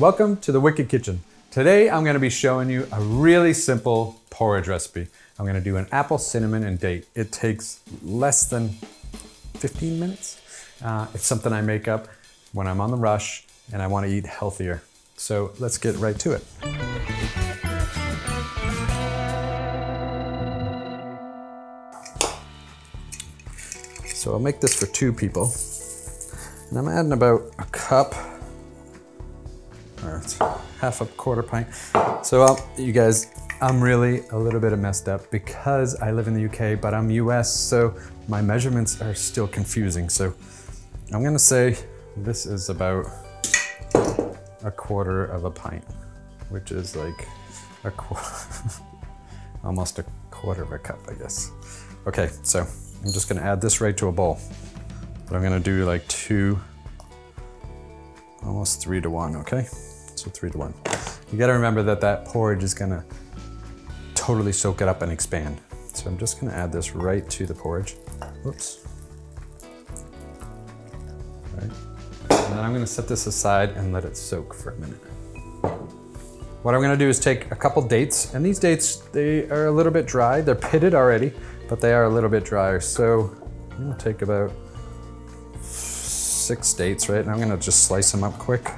Welcome to the Wicked Kitchen. Today I'm going to be showing you a really simple porridge recipe. I'm going to do an apple, cinnamon, and date. It takes less than 15 minutes. It's something I make up when I'm on the rush and I want to eat healthier. So let's get right to it. So I'll make this for two people. And I'm adding about a cup, or it's half a quarter pint. So you guys, I'm really a little bit messed up because I live in the UK, but I'm US, so my measurements are still confusing. So I'm gonna say this is about a quarter of a pint, which is like a almost a quarter of a cup, I guess. Okay, so I'm just gonna add this right to a bowl. But I'm gonna do like two, almost 3 to 1, okay? So 3 to 1. You gotta remember that that porridge is gonna totally soak it up and expand. So I'm just gonna add this right to the porridge. Whoops. All right. And then I'm gonna set this aside and let it soak for a minute. What I'm gonna do is take a couple dates, and these dates, they are a little bit dry. They're pitted already, but they are a little bit drier. So I'm gonna take about 6 dates, right? And I'm gonna just slice them up quick.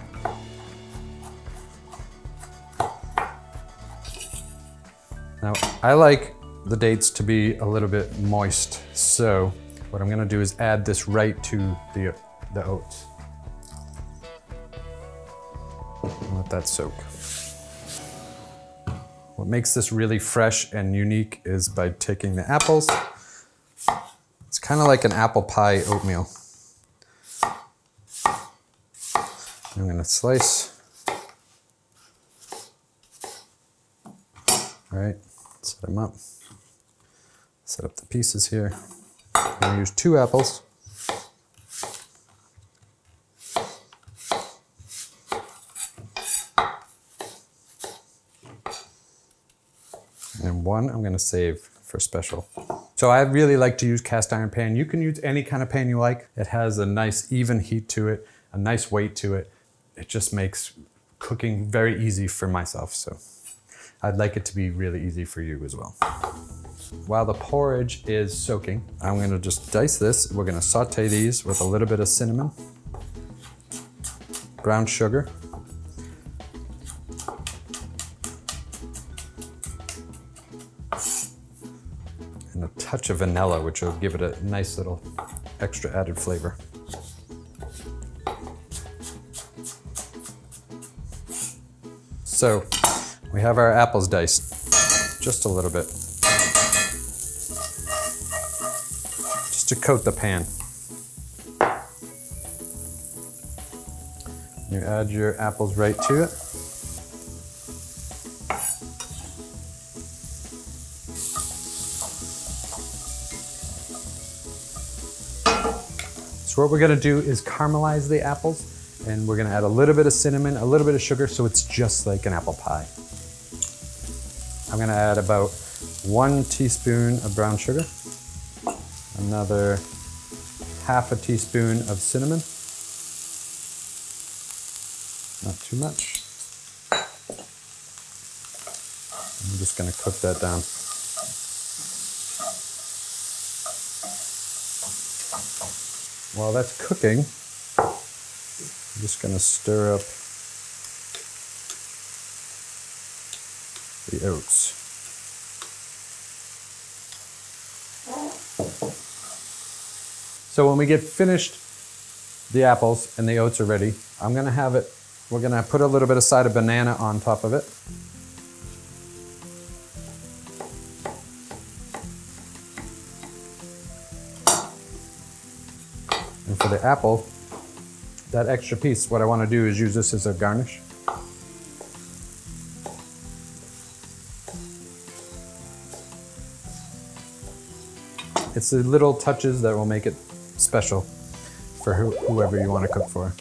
Now, I like the dates to be a little bit moist. So what I'm gonna do is add this right to the oats. And let that soak. What makes this really fresh and unique is by taking the apples. It's kind of like an apple pie oatmeal. I'm gonna slice. All right, set them up. Set up the pieces here. I'm gonna use 2 apples. And 1 I'm gonna save for special. So I really like to use cast iron pan. You can use any kind of pan you like. It has a nice even heat to it, a nice weight to it. It just makes cooking very easy for myself. So I'd like it to be really easy for you as well. While the porridge is soaking, I'm gonna just dice this. We're gonna saute these with a little bit of cinnamon, brown sugar, and a touch of vanilla, which will give it a nice little extra added flavor. So we have our apples diced, just a little bit, just to coat the pan. You add your apples right to it. So what we're gonna do is caramelize the apples, and we're gonna add a little bit of cinnamon, a little bit of sugar, so it's just like an apple pie. I'm gonna add about 1 teaspoon of brown sugar, another half a teaspoon of cinnamon, not too much. I'm just gonna cook that down. While that's cooking, I'm just gonna stir up the oats. So when we get finished, the apples and the oats are ready, I'm gonna have it, we're gonna put a little bit of side of banana on top of it. And for the apple, that extra piece, what I want to do is use this as a garnish. It's the little touches that will make it special for whoever you want to cook for.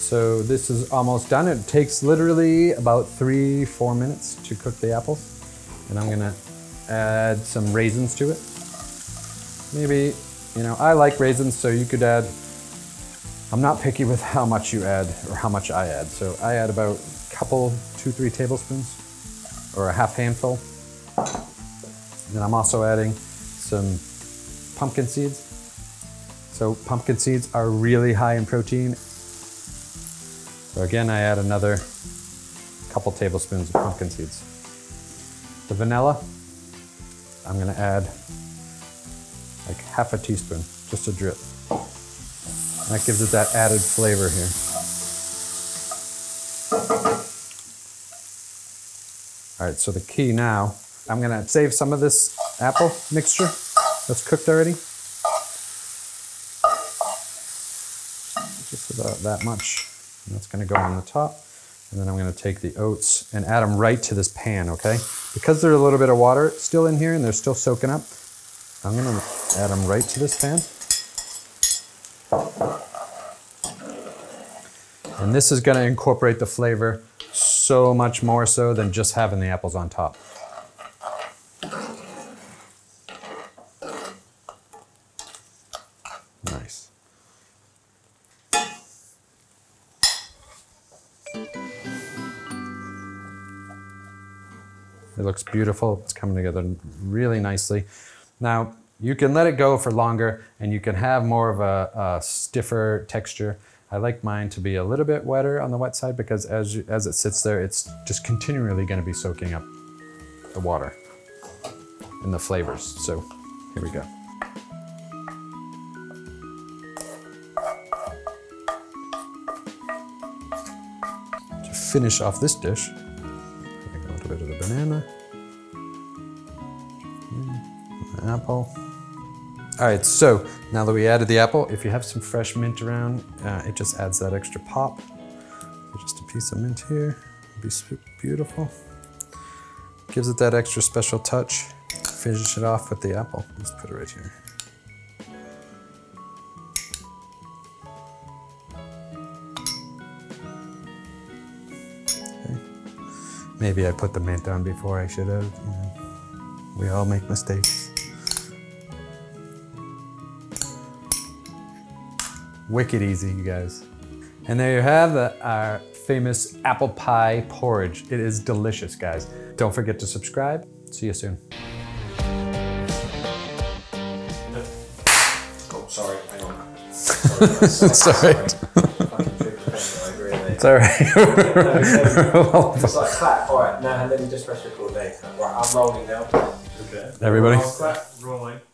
So this is almost done. It takes literally about 3-4 minutes to cook the apples. And I'm gonna add some raisins to it. Maybe, you know, I like raisins, so you could add I'm not picky with how much you add or how much I add. So I add about a couple, 2-3 tablespoons or a half handful. And then I'm also adding some pumpkin seeds. So pumpkin seeds are really high in protein. So again, I add another couple tablespoons of pumpkin seeds. The vanilla, I'm gonna add like half a teaspoon, just a drip. That gives it that added flavor here. All right, so the key now, I'm gonna save some of this apple mixture that's cooked already. Just about that much. And that's gonna go on the top. And then I'm gonna take the oats and add them right to this pan, okay? Because there's a little bit of water still in here and they're still soaking up, I'm gonna add them right to this pan. And this is gonna incorporate the flavor so much more so than just having the apples on top. Nice. It looks beautiful, it's coming together really nicely. Now, you can let it go for longer and you can have more of a stiffer texture. I like mine to be a little bit wetter on the wet side because as it sits there, it's just continually gonna be soaking up the water and the flavors. So here we go. To finish off this dish, a little bit of the banana, an apple. All right, so now that we added the apple, if you have some fresh mint around, it just adds that extra pop. So just a piece of mint here, it'd be beautiful. Gives it that extra special touch. Finish it off with the apple. Let's put it right here. Okay. Maybe I put the mint down before I should have. You know, we all make mistakes. Wicked easy, you guys. And there you have our famous apple pie porridge. It is delicious, guys. Don't forget to subscribe. See you soon. Oh, sorry, hang on. Sorry. It's all right. It's all right. It's like clap, all right, now let me just press record later. Right, I'm rolling now. Okay. Everybody. Rolling.